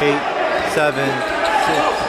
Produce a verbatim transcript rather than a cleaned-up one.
Eight, seven, six.